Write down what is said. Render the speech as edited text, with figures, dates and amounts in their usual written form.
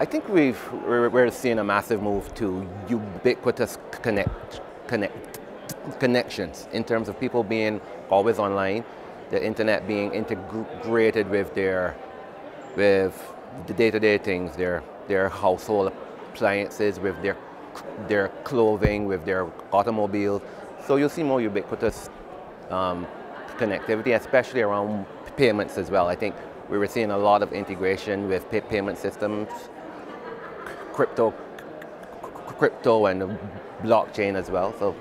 I think we're seeing a massive move to ubiquitous connections in terms of people being always online, the internet being integrated with the day-to-day things, their household appliances, with their clothing, with their automobiles. So you'll see more ubiquitous connectivity, especially around payments as well. I think we were seeing a lot of integration with payment systems, crypto and blockchain as well. So.